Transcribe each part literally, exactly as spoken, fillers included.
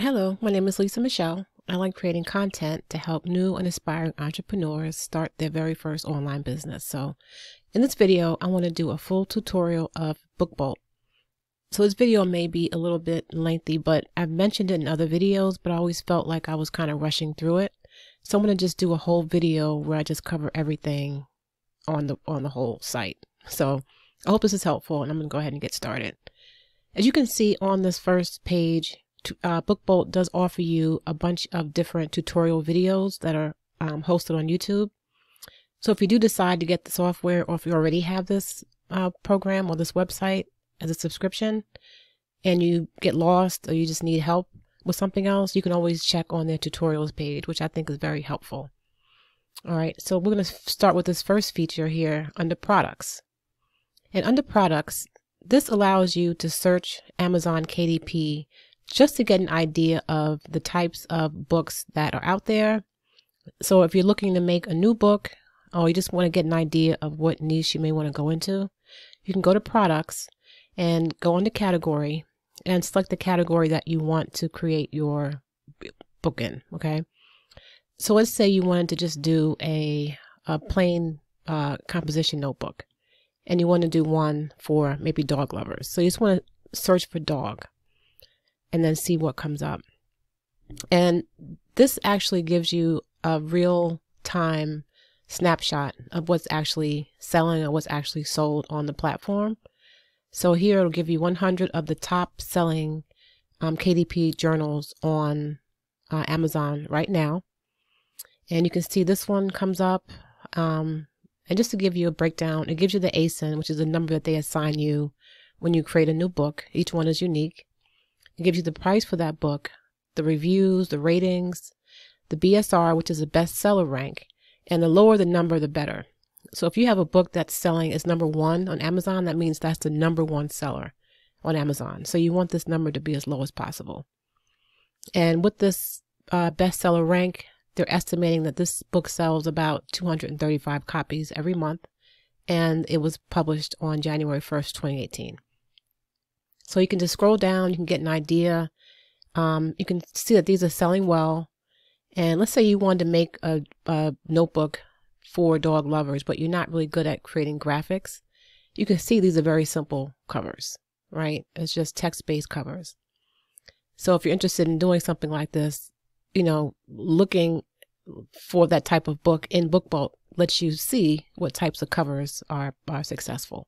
Hello, my name is Lisa Michelle. I like creating content to help new and aspiring entrepreneurs start their very first online business. So in this video, I want to do a full tutorial of Book Bolt. So this video may be a little bit lengthy, but I've mentioned it in other videos, but I always felt like I was kind of rushing through it. So I'm going to just do a whole video where I just cover everything on the, on the whole site. So I hope this is helpful, and I'm going to go ahead and get started. As you can see on this first page, Uh, Book Bolt does offer you a bunch of different tutorial videos that are um, hosted on YouTube. So if you do decide to get the software, or if you already have this uh, program or this website as a subscription and you get lost, or you just need help with something else, you can always check on their tutorials page, which I think is very helpful. All right, so we're going to start with this first feature here under products. And under products, this allows you to search Amazon K D P just to get an idea of the types of books that are out there. So if you're looking to make a new book, or you just want to get an idea of what niche you may want to go into, you can go to products and go into category and select the category that you want to create your book in. Okay. So let's say you wanted to just do a, a plain uh, composition notebook, and you want to do one for maybe dog lovers. So you just want to search for dog and then see what comes up. And this actually gives you a real time snapshot of what's actually selling or what's actually sold on the platform. So here it'll give you one hundred of the top selling um, K D P journals on uh, Amazon right now. And you can see this one comes up. Um, and just to give you a breakdown, it gives you the A S I N, which is the number that they assign you when you create a new book. Each one is unique. It gives you the price for that book, the reviews, the ratings, the B S R, which is the bestseller rank, and the lower the number, the better. So if you have a book that's selling is number one on Amazon, that means that's the number one seller on Amazon. So you want this number to be as low as possible. And with this uh, bestseller rank, they're estimating that this book sells about two hundred thirty-five copies every month, and it was published on January first, twenty eighteen. So you can just scroll down, you can get an idea. Um, you can see that these are selling well. And let's say you wanted to make a, a notebook for dog lovers, but you're not really good at creating graphics. You can see these are very simple covers, right? It's just text-based covers. So if you're interested in doing something like this, you know, looking for that type of book in Book Bolt lets you see what types of covers are, are successful.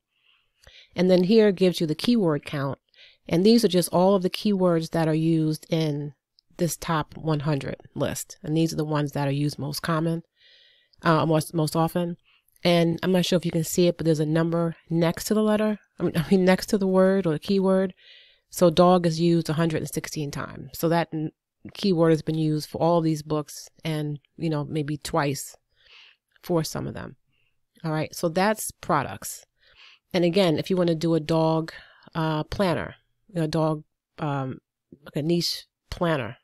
And then here gives you the keyword count. And these are just all of the keywords that are used in this top one hundred list. And these are the ones that are used most common, uh, most, most often. And I'm not sure if you can see it, but there's a number next to the letter, I mean, I mean next to the word or the keyword. So dog is used one hundred sixteen times. So that keyword has been used for all these books, and, you know, maybe twice for some of them. All right. So that's products. And again, if you want to do a dog uh, planner, you know, a dog, um, like a niche planner,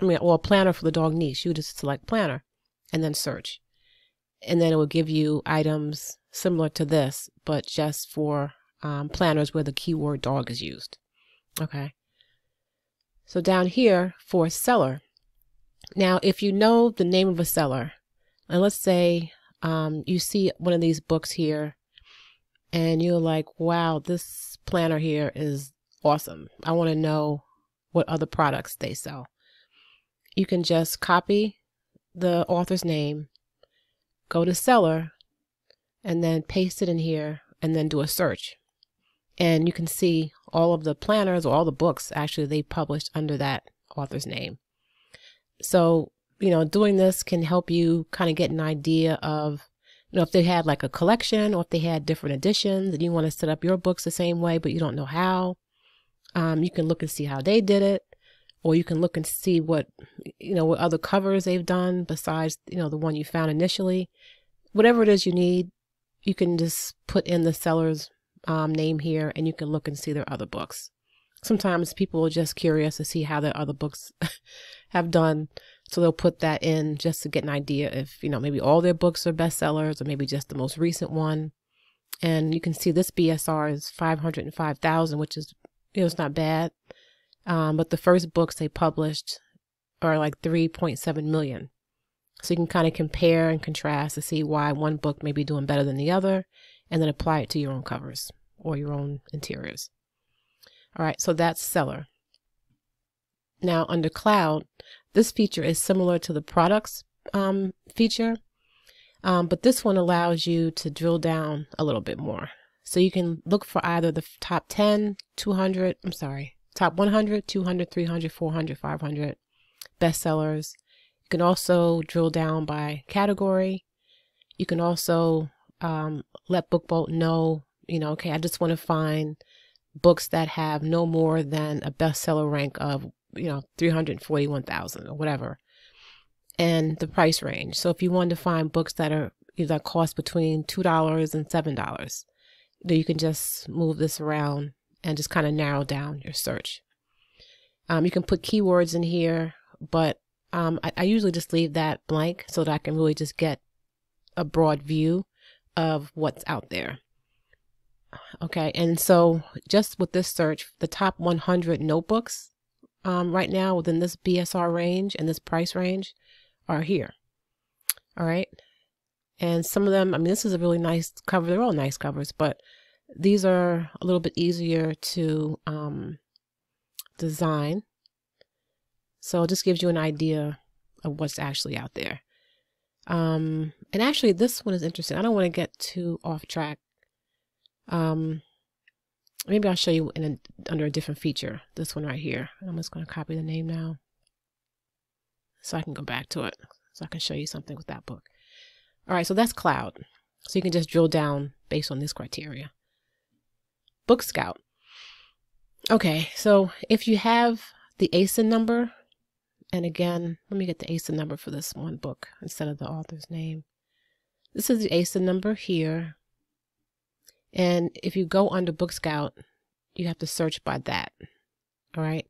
I mean, or a planner for the dog niche, you just select planner and then search. And then it will give you items similar to this, but just for um, planners where the keyword dog is used. Okay. So down here for seller. Now, if you know the name of a seller, and let's say um, you see one of these books here, and you're like, wow, this planner here is awesome. I want to know what other products they sell. You can just copy the author's name, go to seller, and then paste it in here, and then do a search. And you can see all of the planners, or all the books actually they published under that author's name. So, you know, doing this can help you kind of get an idea of, you know, if they had like a collection, or if they had different editions and you want to set up your books the same way, but you don't know how, um, you can look and see how they did it, or you can look and see what, you know, what other covers they've done besides, you know, the one you found initially. Whatever it is you need, you can just put in the seller's um, name here, and you can look and see their other books. Sometimes people are just curious to see how their other books have done. So they'll put that in just to get an idea if, you know, maybe all their books are bestsellers or maybe just the most recent one. And you can see this B S R is five hundred five thousand, which is, you know, it's not bad. Um, but the first books they published are like three point seven million. So you can kind of compare and contrast to see why one book may be doing better than the other, and then apply it to your own covers or your own interiors. All right, so that's seller. Now under cloud, this feature is similar to the products um, feature, um, but this one allows you to drill down a little bit more. So you can look for either the top ten, two hundred, I'm sorry, top one hundred, two hundred, three hundred, four hundred, five hundred bestsellers. You can also drill down by category. You can also um, let Book Bolt know, you know, okay, I just want to find books that have no more than a bestseller rank of, you know, three hundred forty-one thousand or whatever, and the price range. So if you wanted to find books that are, you know, that cost between two dollars and seven dollars, you can just move this around and just kind of narrow down your search. Um, you can put keywords in here, but um, I, I usually just leave that blank so that I can really just get a broad view of what's out there. Okay, and so just with this search, the top one hundred notebooks um, right now within this B S R range and this price range are here. All right, and some of them, I mean, this is a really nice cover. They're all nice covers, but these are a little bit easier to um, design. So it just gives you an idea of what's actually out there. Um, and actually, this one is interesting. I don't want to get too off track. Um, maybe I'll show you in a, under a different feature, this one right here. I'm just going to copy the name now so I can go back to it, so I can show you something with that book. All right, so that's cloud. So you can just drill down based on this criteria. Book Scout. Okay, so if you have the A S I N number, and again, let me get the A S I N number for this one book instead of the author's name. This is the A S I N number here. And if you go under Book Scout, you have to search by that. All right.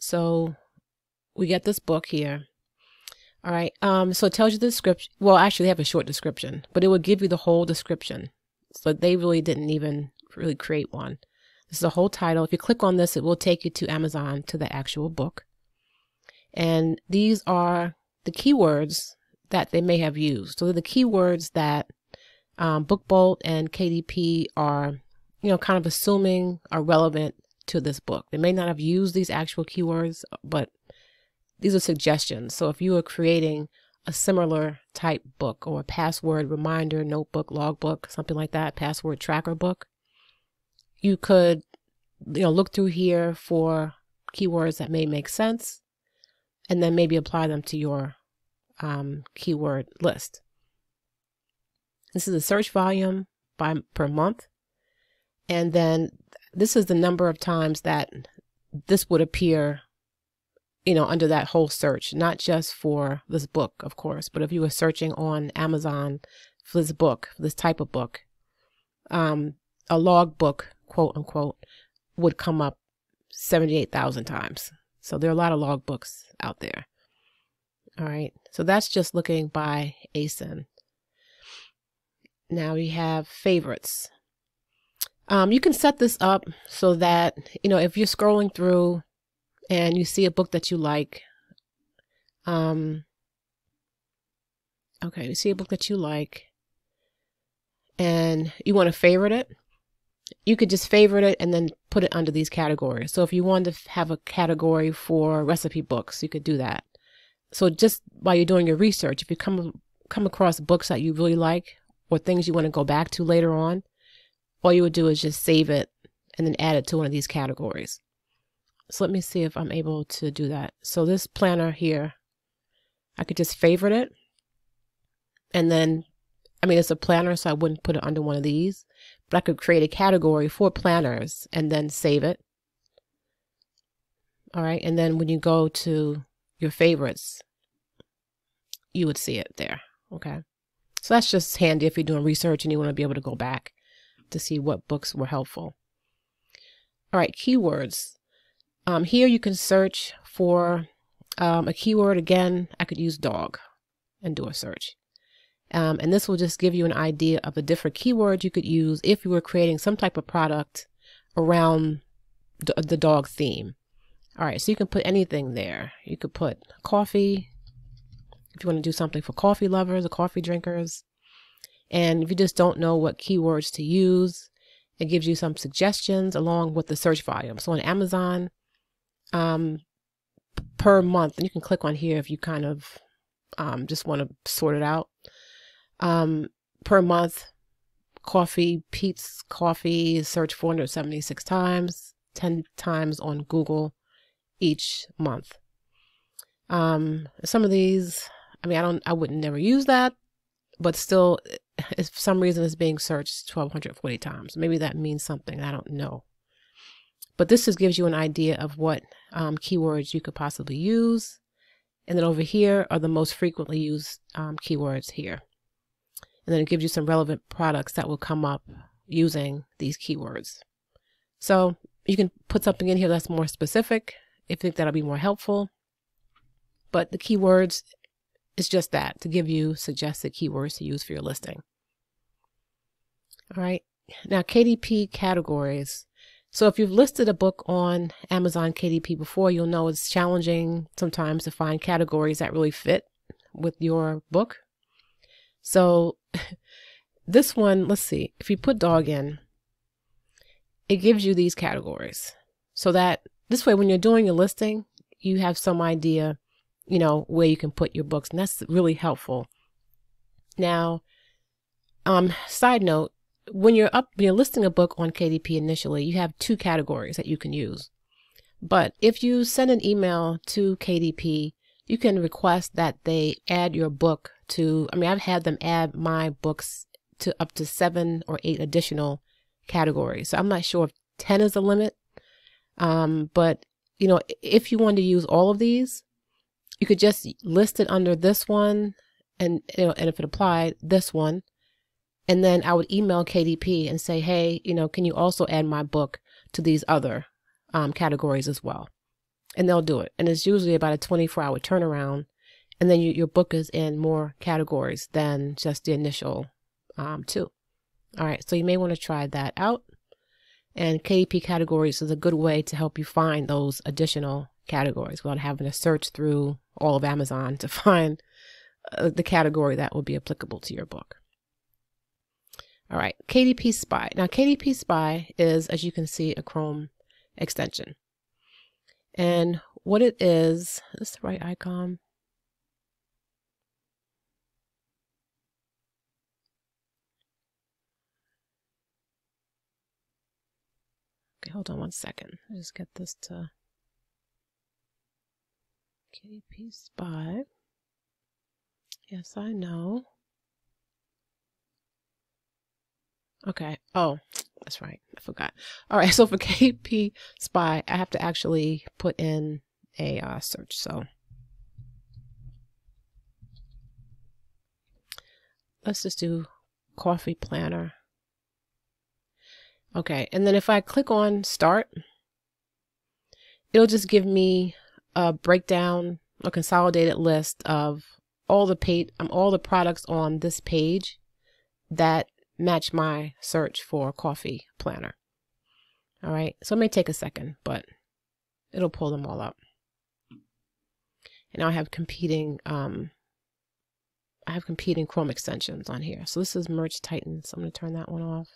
So we get this book here. All right. Um, so it tells you the description. Well, actually, they have a short description, but it will give you the whole description. So they really didn't even really create one. This is the whole title. If you click on this, it will take you to Amazon, to the actual book. And these are the keywords that they may have used. So they're the keywords that Um, Book Bolt and K D P are, you know, kind of assuming are relevant to this book. They may not have used these actual keywords, but these are suggestions. So if you are creating a similar type book or a password reminder, notebook, logbook, something like that, password tracker book, you could, you know, look through here for keywords that may make sense and then maybe apply them to your um, keyword list. This is the search volume by per month. And then this is the number of times that this would appear, you know, under that whole search, not just for this book, of course, but if you were searching on Amazon for this book, for this type of book, um, a log book, quote unquote, would come up seventy-eight thousand times. So there are a lot of log books out there. All right. So that's just looking by A S I N. Now we have favorites. Um, you can set this up so that, you know, if you're scrolling through and you see a book that you like, um, okay, you see a book that you like and you want to favorite it, you could just favorite it and then put it under these categories. So if you wanted to have a category for recipe books, you could do that. So just while you're doing your research, if you come, come across books that you really like, or things you want to go back to later on, all you would do is just save it and then add it to one of these categories. So let me see if I'm able to do that. So this planner here, I could just favorite it. And then, I mean, it's a planner, so I wouldn't put it under one of these, but I could create a category for planners and then save it. All right. And then when you go to your favorites, you would see it there. Okay. So that's just handy if you're doing research and you want to be able to go back to see what books were helpful. All right, keywords. Um, here you can search for um, a keyword. Again, I could use dog and do a search. Um, and this will just give you an idea of the different keywords you could use if you were creating some type of product around the, the dog theme. All right, so you can put anything there. You could put coffee, if you want to do something for coffee lovers or coffee drinkers. And if you just don't know what keywords to use, it gives you some suggestions along with the search volume. So on Amazon, um, per month, and you can click on here if you kind of um, just want to sort it out. Um, per month, coffee, Pete's Coffee is searched four hundred seventy-six times, ten times on Google each month. Um, some of these, I mean, I don't, I wouldn't never use that, but still, if for some reason it's being searched twelve forty times. Maybe that means something. I don't know. But this just gives you an idea of what um, keywords you could possibly use. And then over here are the most frequently used um, keywords here. And then it gives you some relevant products that will come up using these keywords. So you can put something in here that's more specific if you think that'll be more helpful. But the keywords, it's just that, to give you suggested keywords to use for your listing. All right, now K D P categories. So if you've listed a book on Amazon K D P before, you'll know it's challenging sometimes to find categories that really fit with your book. So this one, let's see, if you put dog in, it gives you these categories. So that this way, when you're doing your listing, you have some idea, you know, where you can put your books, and that's really helpful. Now, um, side note, when you're up, when you're listing a book on K D P initially, you have two categories that you can use. But if you send an email to K D P, you can request that they add your book to, I mean, I've had them add my books to up to seven or eight additional categories. So I'm not sure if ten is the limit. Um, but you know, if you want to use all of these, you could just list it under this one, and you know, and if it applied, this one, and then I would email K D P and say, hey, you know, can you also add my book to these other um, categories as well? And they'll do it. And it's usually about a twenty-four hour turnaround, and then you, your book is in more categories than just the initial um, two. All right, so you may want to try that out. And K D P categories is a good way to help you find those additional categories without having to search through all of Amazon to find uh, the category that will be applicable to your book. All right, K D P Spy. Now, K D P Spy is, as you can see, a Chrome extension. And what it is, is this the right icon? Okay, hold on one second. I'll just get this to K D P Spy. Yes, I know. Okay. Oh, that's right. I forgot. All right. So for K D P Spy, I have to actually put in a uh, search. So let's just do coffee planner. Okay. And then if I click on start, it'll just give me a breakdown or consolidated list of all the page, um, all the products on this page that match my search for coffee planner. All right, so it may take a second, but it'll pull them all up. And now I have competing, um, I have competing Chrome extensions on here. So this is Merch Titan, so I'm going to turn that one off.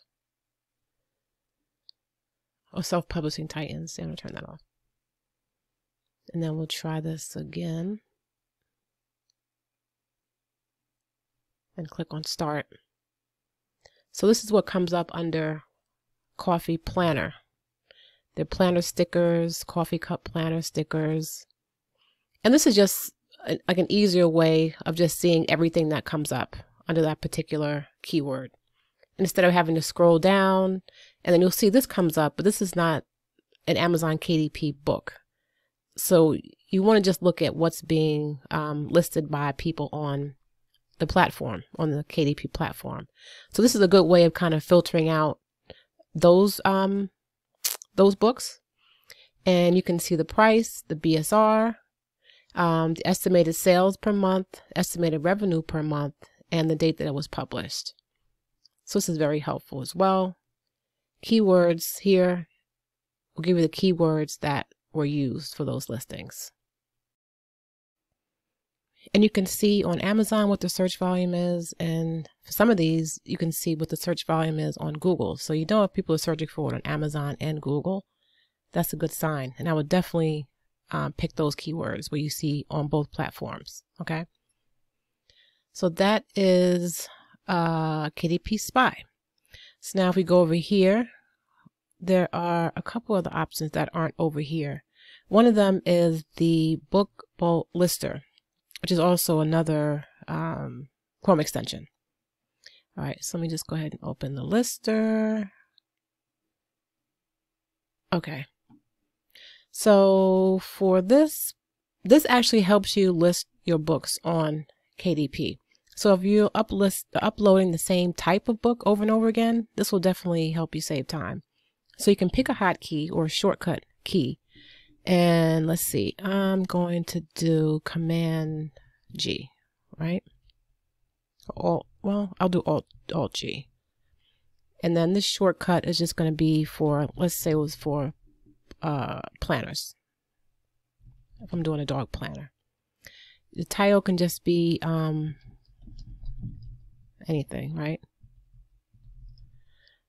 Oh, Self-Publishing Titans, so I'm going to turn that off. And then we'll try this again. And click on Start. So this is what comes up under coffee planner. They're planner stickers, coffee cup planner stickers. And this is just a, like an easier way of just seeing everything that comes up under that particular keyword. And instead of having to scroll down, and then you'll see this comes up, but this is not an Amazon K D P book. So you want to just look at what's being um, listed by people on the platform, on the K D P platform. So this is a good way of kind of filtering out those um, those books. And you can see the price, the B S R. um, the estimated sales per month, estimated revenue per month, and the date that it was published. So this is very helpful as well. Keywords here will give you the keywords that were used for those listings. And you can see on Amazon what the search volume is, and for some of these you can see what the search volume is on Google. So you know if people are searching for it on Amazon and Google, that's a good sign. And I would definitely um, pick those keywords where you see on both platforms. Okay. So that is uh, K D P Spy. So now if we go over here, there are a couple other options that aren't over here. One of them is the Book Bolt Lister, which is also another um, Chrome extension. All right, so let me just go ahead and open the Lister. Okay, so for this, this actually helps you list your books on K D P. So if you're uplist, uploading the same type of book over and over again, this will definitely help you save time. So you can pick a hotkey or a shortcut key. And let's see, I'm going to do Command G, right? Alt, well, I'll do Alt, Alt G. And then this shortcut is just going to be for, let's say it was for uh, planners. If I'm doing a dog planner. The title can just be um, anything, right?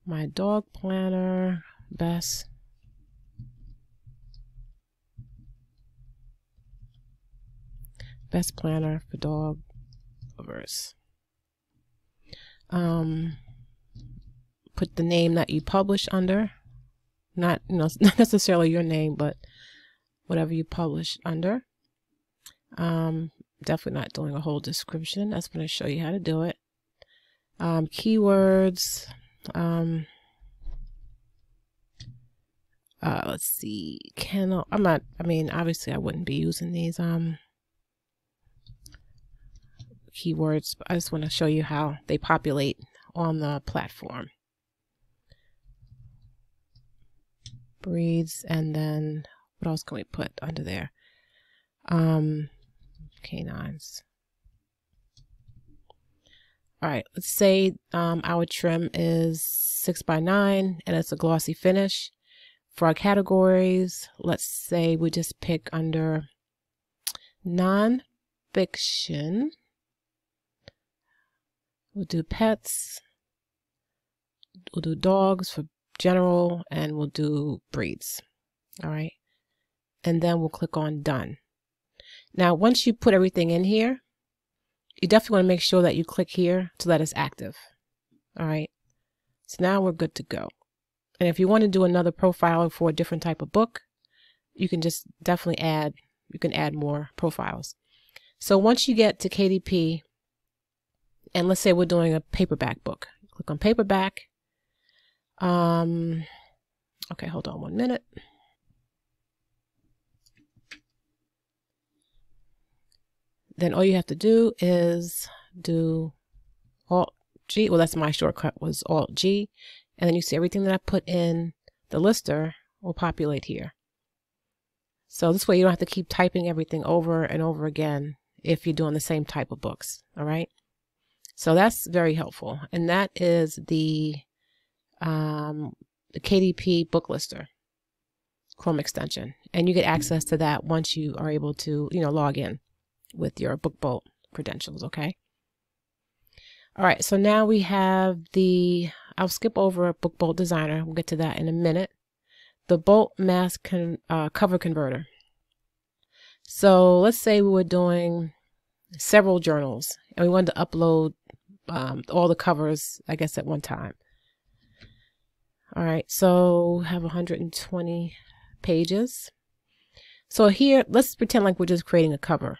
My dog planner, best. Best planner for dog lovers. Um, put the name that you publish under, not you know not necessarily your name, but whatever you publish under. Um, definitely not doing a whole description. That's going to show you how to do it. Um, keywords. Um, uh, let's see. Can I, I'm not. I mean, obviously, I wouldn't be using these. Um. Keywords, but I just want to show you how they populate on the platform. Breeds, and then what else can we put under there? Um, canines. All right, let's say um, our trim is six by nine and it's a glossy finish. For our categories, let's say we just pick under non-fiction. We'll do pets, we'll do dogs for general, and we'll do breeds. All right. And then we'll click on done. Now, once you put everything in here, you definitely want to make sure that you click here so that it's active. All right. So now we're good to go. And if you want to do another profile for a different type of book, you can just definitely add, you can add more profiles. So once you get to K D P, and let's say we're doing a paperback book. Click on paperback. Um, okay, hold on one minute. Then all you have to do is do Alt G. Well, that's my shortcut was Alt G. And then you see everything that I put in the Lister will populate here. So this way you don't have to keep typing everything over and over again if you're doing the same type of books. All right. So that's very helpful, and that is the, um, the K D P Book Lister Chrome extension, and you get access to that once you are able to, you know, log in with your Book Bolt credentials. Okay. All right. So now we have the. I'll skip over Book Bolt Designer. We'll get to that in a minute. The Bolt Mask con, uh, Cover Converter. So let's say we were doing several journals, and we wanted to upload um, all the covers, I guess, at one time. All right, so have one hundred twenty pages. So here, let's pretend like we're just creating a cover,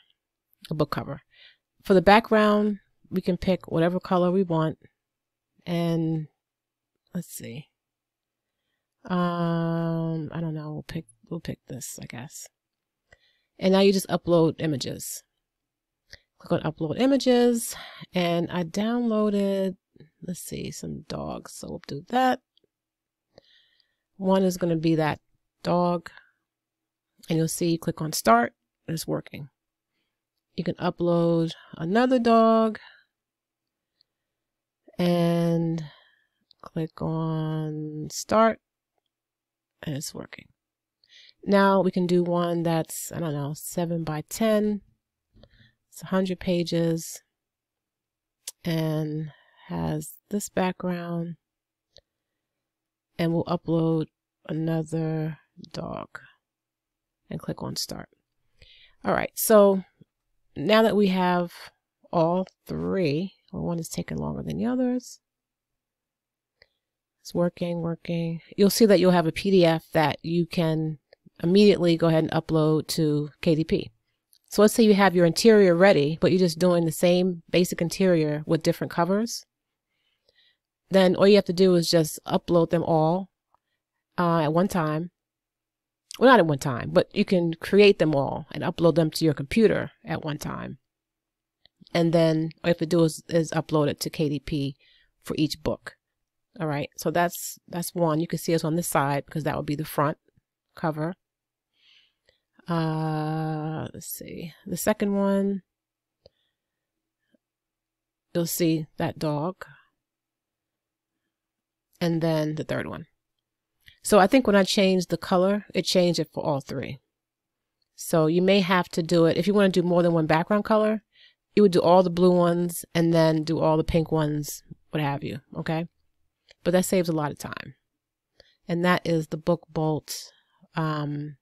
a book cover. For the background, we can pick whatever color we want, and let's see. Um, I don't know. We'll pick. We'll pick this, I guess. And now you just upload images. Click on upload images, and I downloaded, let's see, some dogs. So we'll do that. One is going to be that dog, and you'll see, click on start, and it's working. you can upload another dog and click on start, and it's working. Now we can do one that's, I don't know, seven by ten. It's one hundred pages and has this background, and we'll upload another dog and click on start. All right, so now that we have all three, well, one is taking longer than the others. It's working, working. You'll see that you'll have a P D F that you can immediately go ahead and upload to K D P. So let's say you have your interior ready, but you're just doing the same basic interior with different covers. Then all you have to do is just upload them all uh, at one time. Well, not at one time, but you can create them all and upload them to your computer at one time. And then all you have to do is, is upload it to K D P for each book. All right, so that's that's one. You can see us on this side because that would be the front cover. Uh, let's see. The second one, you'll see that dog. And then the third one. So I think when I changed the color, it changed it for all three. So you may have to do it. If you want to do more than one background color, you would do all the blue ones and then do all the pink ones, what have you, okay? But that saves a lot of time. And that is the Book Bolt um,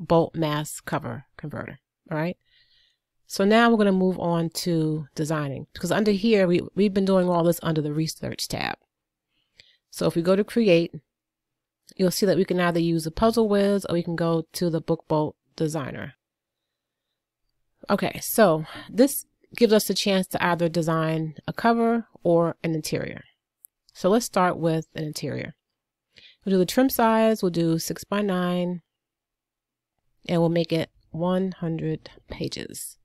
Bolt Mass Cover Converter, all right? So now we're going to move on to designing, because under here, we, we've been doing all this under the Research tab. So if we go to Create, you'll see that we can either use the Puzzle Wiz or we can go to the Book Bolt Designer. Okay, so this gives us the chance to either design a cover or an interior. So let's start with an interior. We'll do the trim size, we'll do six by nine, and we'll make it one hundred pages.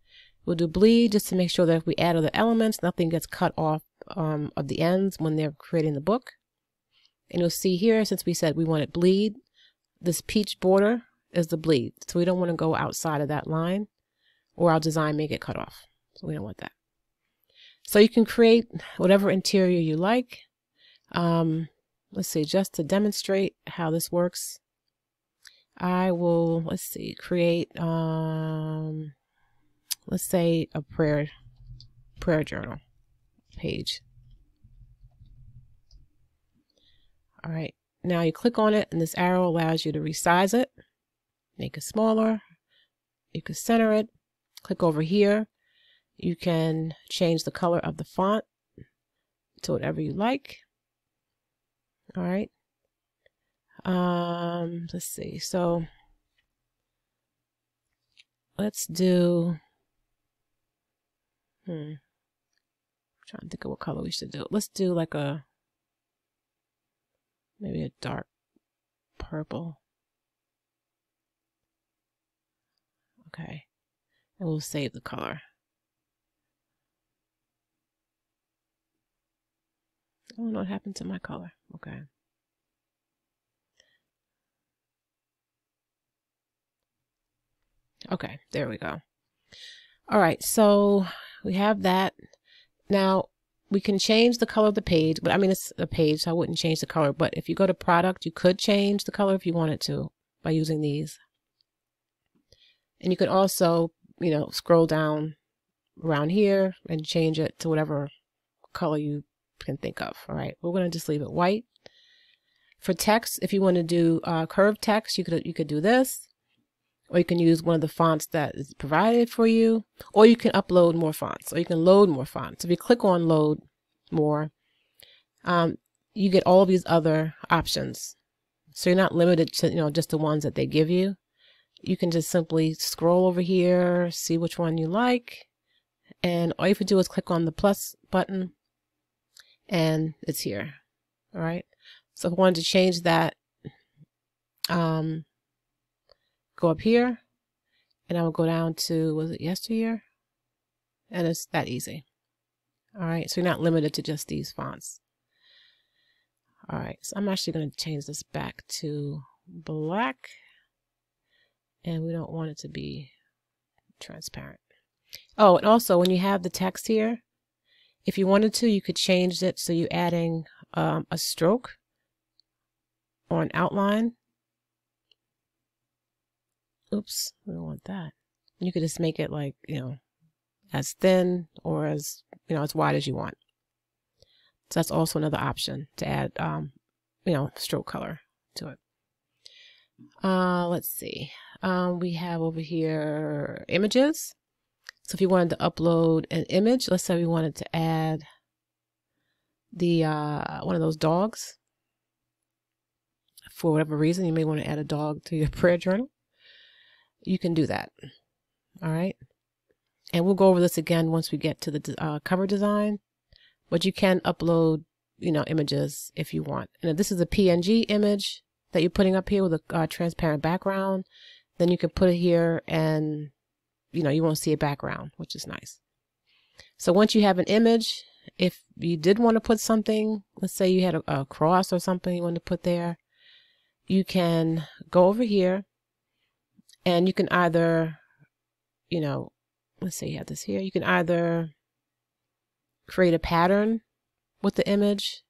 We'll do bleed just to make sure that if we add other elements, nothing gets cut off um, of the ends when they're creating the book. And you'll see here, since we said we want it bleed, this peach border is the bleed. So we don't want to go outside of that line, or our design may get cut off. So we don't want that. So you can create whatever interior you like. Um, let's see, just to demonstrate how this works, I will, let's see, create, um, let's say a prayer, prayer journal page. All right, now you click on it and this arrow allows you to resize it, make it smaller. You can center it, click over here. You can change the color of the font to whatever you like. All right, um, let's see. So let's do, hmm, I'm trying to think of what color we should do. Let's do like a, maybe a dark purple. Okay, and we'll save the color. I don't know what happened to my color. Okay. Okay, there we go. All right, so we have that. Now, we can change the color of the page, but I mean, it's a page, so I wouldn't change the color. But if you go to product, you could change the color if you wanted to by using these. And you could also, you know, scroll down around here and change it to whatever color you can think of. All right, we're going to just leave it white. For text, if you want to do uh, curved text, you could you could do this, or you can use one of the fonts that is provided for you, or you can upload more fonts, or you can load more fonts. If you click on load more, um, you get all these other options. So you're not limited to, you know, just the ones that they give you. You can just simply scroll over here, see which one you like, and all you have to do is click on the plus button, and it's here. All right, so if I wanted to change that, um, go up here and I will go down to, was it yesteryear? And it's that easy. All right, so you're not limited to just these fonts. All right, so I'm actually going to change this back to black, and we don't want it to be transparent. Oh, and also when you have the text here, if you wanted to, you could change it so you're adding um, a stroke or an outline. Oops, we don't want that. And you could just make it like, you know, as thin or as, you know, as wide as you want. So that's also another option to add, um, you know, stroke color to it. Uh, let's see. Um, we have over here images. So if you wanted to upload an image, let's say we wanted to add the uh, one of those dogs. For whatever reason, you may want to add a dog to your prayer journal. You can do that. All right. And we'll go over this again once we get to the uh, cover design. But you can upload, you know, images if you want. And if this is a P N G image that you're putting up here with a uh, transparent background, then you can put it here and, you know, you won't see a background, which is nice. So once you have an image, if you did want to put something, let's say you had a, a cross or something you wanted to put there, you can go over here and you can either, you know, let's say you have this here, you can either create a pattern with the image,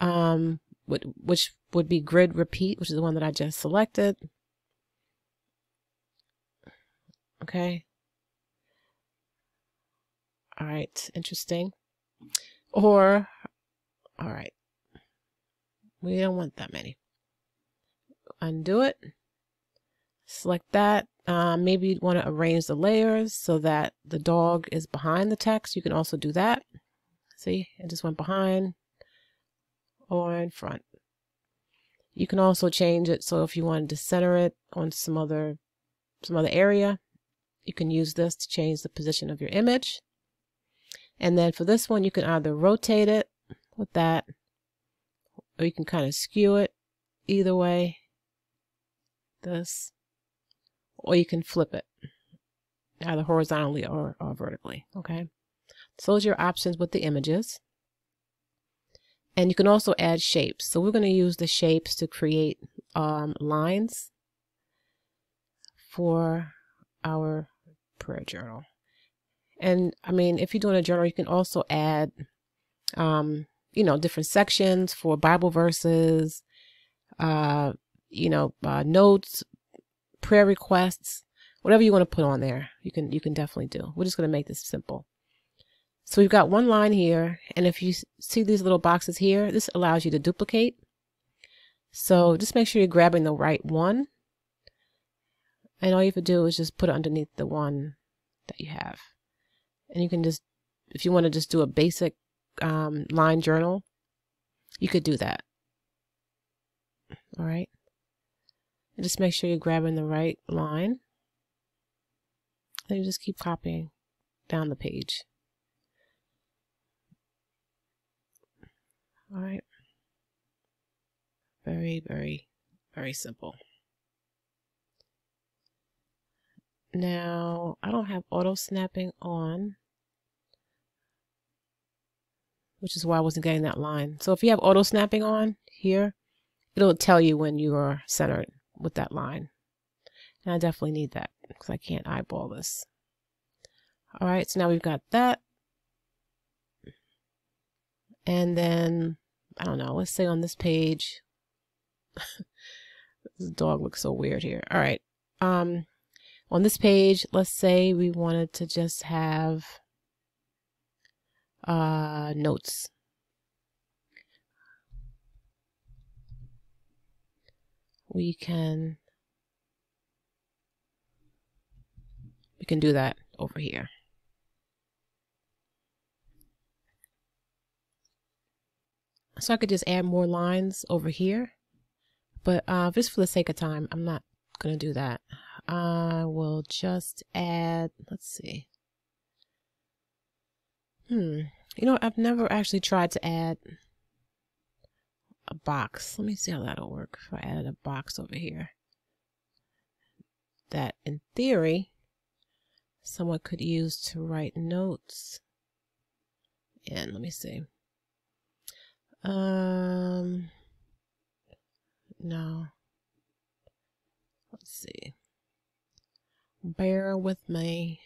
um, which would be grid repeat, which is the one that I just selected. Okay. All right. Interesting. Or, all right. We don't want that many. Undo it. Select that. Uh, maybe you'd want to arrange the layers so that the dog is behind the text. You can also do that. See, it just went behind or in front. You can also change it. So if you wanted to center it on some other, some other area, you can use this to change the position of your image. And then for this one, you can either rotate it with that, or you can kind of skew it either way, this, or you can flip it either horizontally or, or vertically. Okay. So those are your options with the images. And you can also add shapes. So we're going to use the shapes to create um, lines for our prayer journal. And I mean, if you're doing a journal, you can also add, um, you know, different sections for Bible verses, uh, you know, uh, notes, prayer requests, whatever you want to put on there. You can, you can definitely do. We're just going to make this simple. So we've got one line here. And if you see these little boxes here, this allows you to duplicate. So just make sure you're grabbing the right one. And all you have to do is just put it underneath the one that you have. And you can just, if you want to just do a basic um, line journal, you could do that. All right. And just make sure you're grabbing the right line. And you just keep copying down the page. All right. Very, very, very simple. Now, I don't have auto snapping on, which is why I wasn't getting that line. So if you have auto snapping on here, it'll tell you when you are centered with that line. And I definitely need that because I can't eyeball this. All right, so now we've got that. And then, I don't know, let's say on this page, this dog looks so weird here. All right. Um, On this page, let's say we wanted to just have uh, notes. We can we can do that over here. So I could just add more lines over here, but uh, just for the sake of time, I'm not gonna do that. I will just add, let's see. Hmm. You know, I've never actually tried to add a box. Let me see how that'll work if I added a box over here. That, in theory, someone could use to write notes. And let me see. Um, no. Let's see. Bear with me.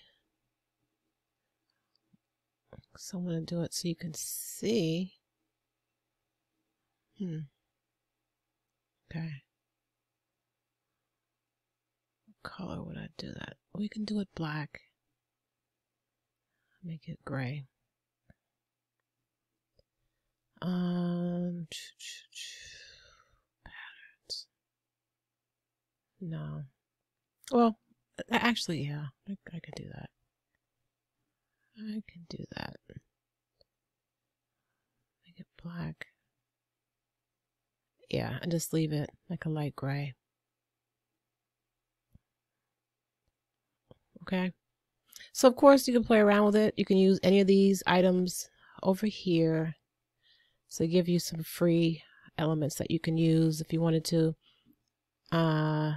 So I'm going to do it so you can see. Hmm. Okay. What color would I do that? We can do it black. Make it gray. Um, patterns. No. Well, actually, yeah, I, I could do that. I can do that. Make it black. Yeah, and just leave it like a light gray. Okay. So of course you can play around with it. You can use any of these items over here. So give you some free elements that you can use if you wanted to. Uh,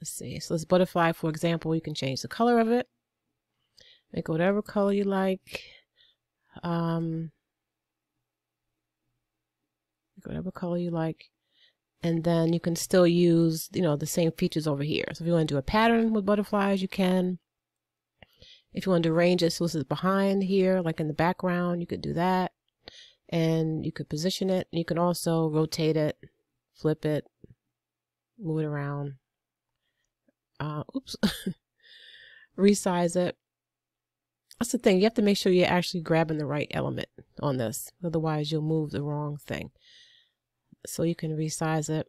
let's see. So this butterfly, for example, you can change the color of it. Make whatever color you like. Um, make whatever color you like. And then you can still use, you know, the same features over here. So if you want to do a pattern with butterflies, you can. If you want to arrange it so this is behind here, like in the background, you could do that. And you could position it. You can also rotate it, flip it, move it around. Uh, oops. Resize it. That's the thing. You have to make sure you're actually grabbing the right element on this. Otherwise, you'll move the wrong thing. So you can resize it.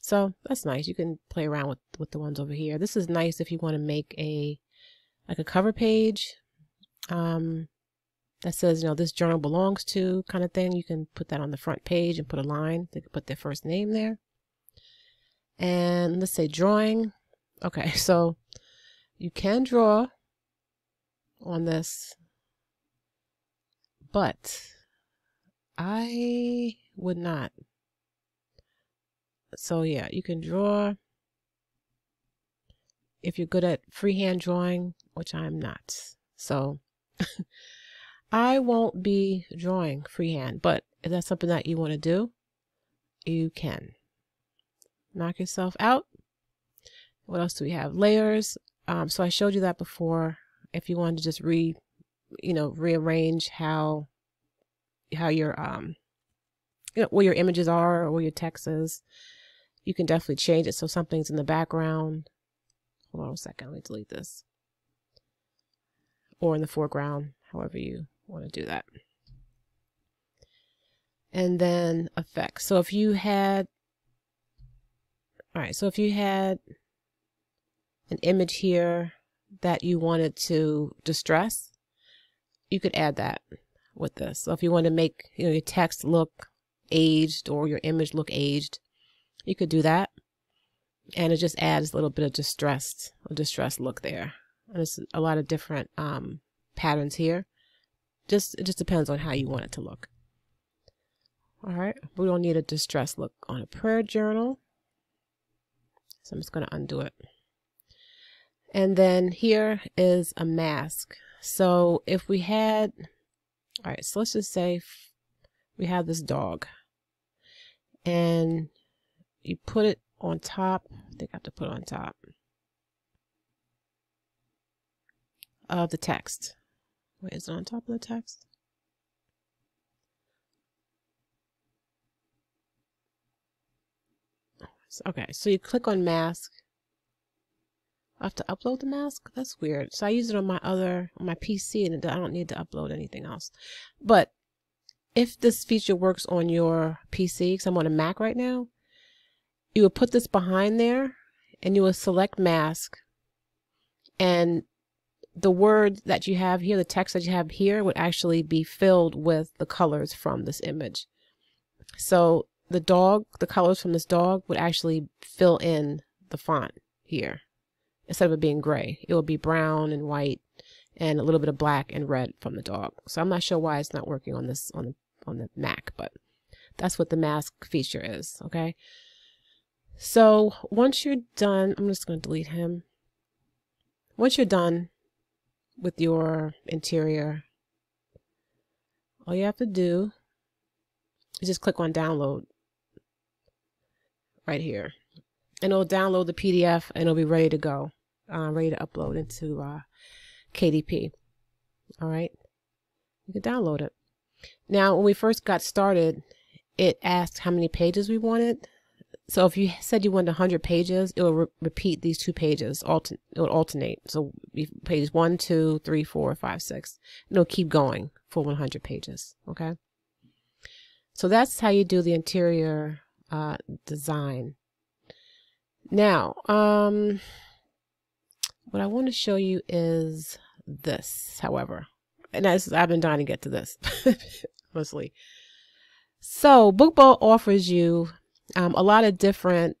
So that's nice. You can play around with, with the ones over here. This is nice if you want to make a like a cover page um, that says, you know, this journal belongs to kind of thing. You can put that on the front page and put a line. They can put their first name there. And let's say drawing. Okay, so you can draw on this, but I would not. So yeah, you can draw if you're good at freehand drawing, which I'm not. So I won't be drawing freehand, but if that's something that you want to do, you can. Knock yourself out. What else do we have? Layers. Um, so I showed you that before. If you wanted to just re, you know, rearrange how, how your, um, you know, where your images are or where your text is, you can definitely change it. So something's in the background. Hold on a second, let me delete this. Or in the foreground, however you want to do that. And then effects. So if you had, all right, so if you had an image here that you wanted to distress, you could add that with this. So if you want to make, you know, your text look aged or your image look aged, you could do that. And it just adds a little bit of distressed, a distressed look there. And there's a lot of different um, patterns here. Just it just depends on how you want it to look. All right, we don't need a distressed look on a prayer journal, so I'm just going to undo it. And then here is a mask. So if we had, all right, so let's just say we have this dog, and you put it on top. I think I have to put it on top of the text. Wait, is it on top of the text? Okay, so you click on mask. I have to upload the mask? That's weird. So I use it on my other, on my P C, and I don't need to upload anything else. But if this feature works on your P C, because I'm on a Mac right now, you would put this behind there and you will select mask, and the word that you have here, the text that you have here, would actually be filled with the colors from this image. So the dog, the colors from this dog would actually fill in the font here. Instead of it being gray, it will be brown and white and a little bit of black and red from the dog. So I'm not sure why it's not working on this on the, on the Mac, but that's what the mask feature is. Okay. So once you're done, I'm just going to delete him. Once you're done with your interior, all you have to do is just click on download right here, and it'll download the P D F and it'll be ready to go, uh, ready to upload into uh, K D P. All right. you can download it. Now, when we first got started, it asked how many pages we wanted. So if you said you wanted one hundred pages, it will re repeat these two pages. Altern it will alternate. So pages one, two, three, four, five, six. And it'll keep going for one hundred pages. Okay. So that's how you do the interior uh, design. Now, um, what I want to show you is this, however. And that's, I've been dying to get to this, mostly. So Book Bolt offers you um, a lot of different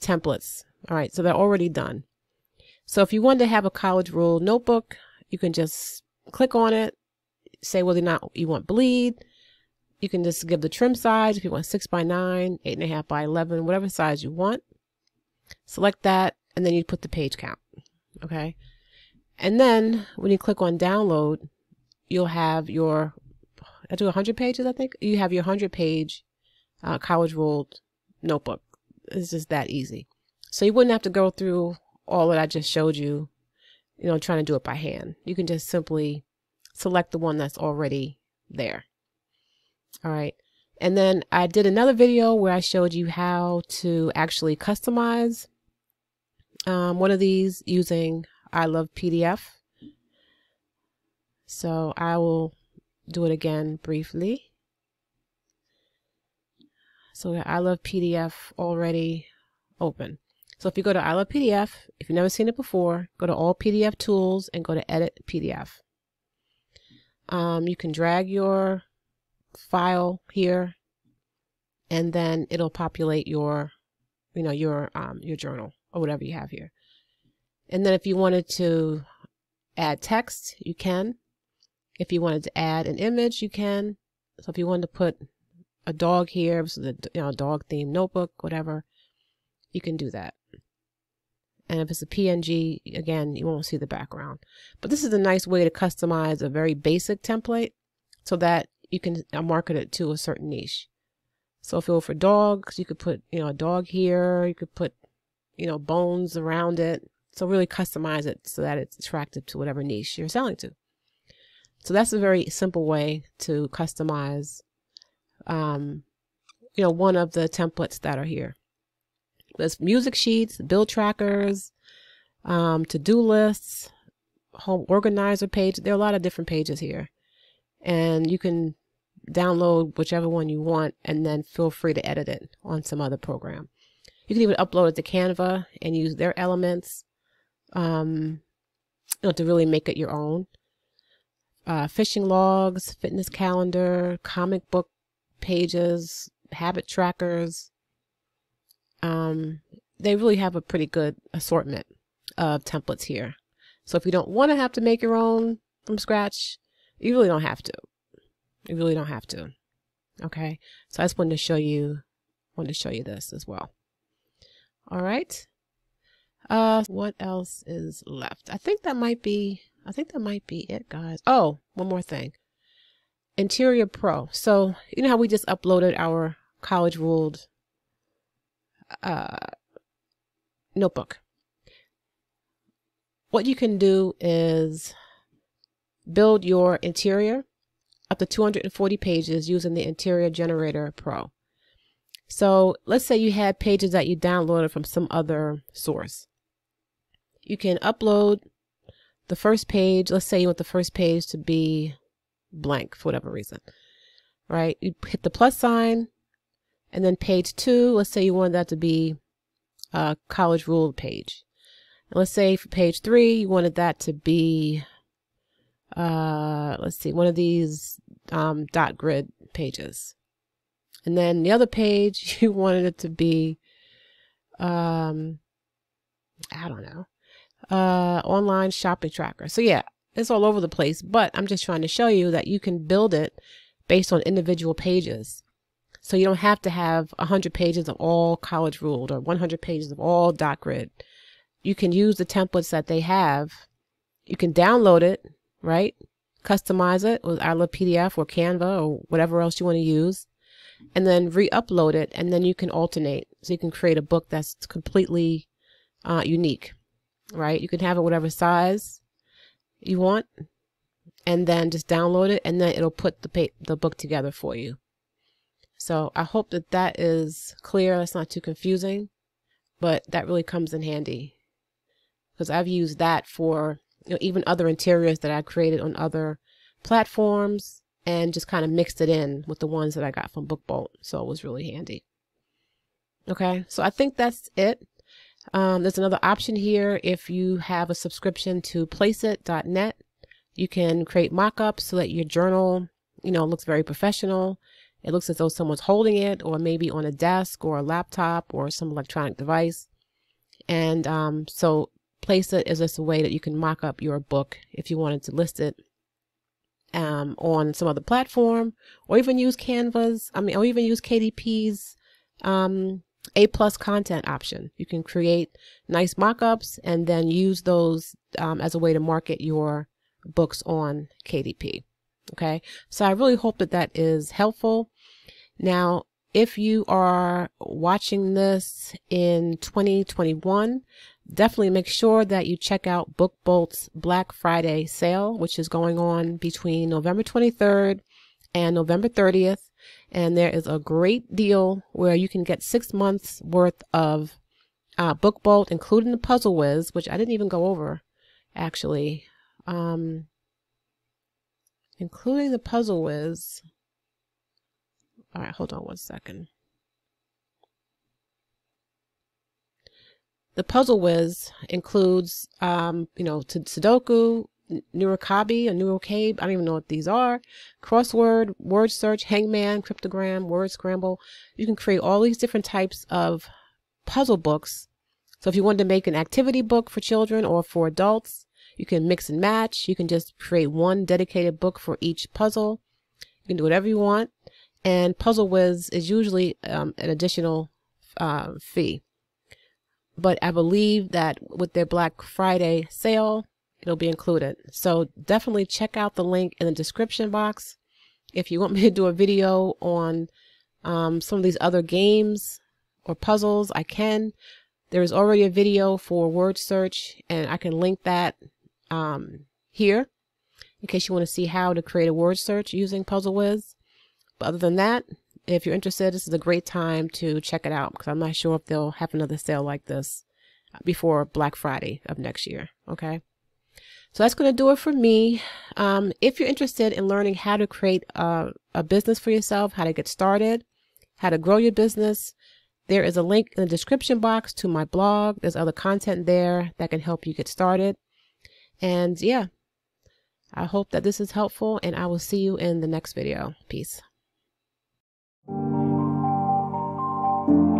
templates. All right, so they're already done. So if you wanted to have a college rule notebook, you can just click on it, say whether or not you want bleed. You can just give the trim size if you want six by nine, eight and a half by eleven, whatever size you want. Select that, and then you put the page count. Okay, and then when you click on download, you'll have your, I do one hundred pages, I think. You have your one hundred page uh, college rule notebook. It's just that easy. So you wouldn't have to go through all that I just showed you, you know, trying to do it by hand. You can just simply select the one that's already there. All right. And then I did another video where I showed you how to actually customize um, one of these using I Love P D F. So I will do it again briefly. So I Love P D F already open. So if you go to I Love P D F, if you've never seen it before, go to all P D F tools and go to edit P D F. Um, you can drag your file here, and then it'll populate your, you know, your um, your journal or whatever you have here. And then if you wanted to add text, you can. If you wanted to add an image, you can. So if you wanted to put a dog here, this is a, you know, dog themed notebook, whatever, you can do that. And if it's a P N G, again, you won't see the background. But this is a nice way to customize a very basic template so that you can market it to a certain niche. So if it were for dogs, you could put, you know, a dog here, you could put, you know, bones around it. So really customize it so that it's attractive to whatever niche you're selling to. So that's a very simple way to customize, um, you know, one of the templates that are here. There's music sheets, bill trackers, um, to-do lists, home organizer page. There are a lot of different pages here. And you can download whichever one you want and then feel free to edit it on some other program. You can even upload it to Canva and use their elements um, you know, to really make it your own. Uh, fishing logs, fitness calendar, comic book pages, habit trackers. Um, they really have a pretty good assortment of templates here. So if you don't want to have to make your own from scratch, you really don't have to. You really don't have to. Okay. So I just wanted to show you, wanted to show you this as well. All right. Uh, what else is left? I think that might be. I think that might be it, guys. Oh, one more thing. Interior Pro. So you know how we just uploaded our college ruled uh, notebook. What you can do is build your interior up to two hundred forty pages using the Interior Generator Pro. So let's say you had pages that you downloaded from some other source. You can upload the first page. Let's say you want the first page to be blank for whatever reason, right? You hit the plus sign, and then page two, let's say you want that to be a college rule page. And let's say for page three, you wanted that to be, uh, let's see, one of these um, dot grid pages. And then the other page, you wanted it to be, um, I don't know. Uh, online shopping tracker. So yeah, it's all over the place, but I'm just trying to show you that you can build it based on individual pages. So you don't have to have one hundred pages of all college ruled or one hundred pages of all dot grid. You can use the templates that they have. You can download it, right? Customize it with I Love P D F or Canva or whatever else you want to use, and then re-upload it. And then you can alternate. So you can create a book that's completely uh, unique. Right? You can have it whatever size you want. and then just download it, and then it'll put the pa the book together for you. So I hope that that is clear. That's not too confusing, but that really comes in handy because I've used that for, you know, even other interiors that I created on other platforms and just kind of mixed it in with the ones that I got from Book Bolt. So it was really handy. Okay, so I think that's it. Um, there's another option here. If you have a subscription to placeit dot net, you can create mock-ups so that your journal, you know, looks very professional. It looks as though someone's holding it, or maybe on a desk or a laptop or some electronic device. And um, so Placeit is just a way that you can mock up your book if you wanted to list it um, on some other platform, or even use Canva's, I mean, or even use K D P's um, A plus content option. You can create nice mock-ups and then use those um, as a way to market your books on K D P. Okay, so I really hope that that is helpful. Now, if you are watching this in twenty twenty-one, definitely make sure that you check out Book Bolt's Black Friday sale, which is going on between November twenty-third and November thirtieth. And there is a great deal where you can get six months worth of uh, Book Bolt, including the Puzzle Wiz, which I didn't even go over, actually. Um, including the Puzzle Wiz. All right, hold on one second. The Puzzle Wiz includes, um, you know, Sudoku, Nurakabi, or Nurakabe, I don't even know what these are, crossword, word search, hangman, cryptogram, word scramble. You can create all these different types of puzzle books. So if you wanted to make an activity book for children or for adults, you can mix and match. You can just create one dedicated book for each puzzle. You can do whatever you want. And Puzzle Wiz is usually um, an additional uh, fee. But I believe that with their Black Friday sale, it'll be included. So definitely check out the link in the description box. If you want me to do a video on um, some of these other games or puzzles, I can. There is already a video for word search, and I can link that um, here in case you want to see how to create a word search using Puzzle Wiz. But other than that, if you're interested, this is a great time to check it out because I'm not sure if they'll have another sale like this before Black Friday of next year. Okay. So that's going to do it for me. Um, if you're interested in learning how to create a, a business for yourself, how to get started, how to grow your business, there is a link in the description box to my blog. There's other content there that can help you get started. And yeah, I hope that this is helpful, and I will see you in the next video. Peace. Thank you.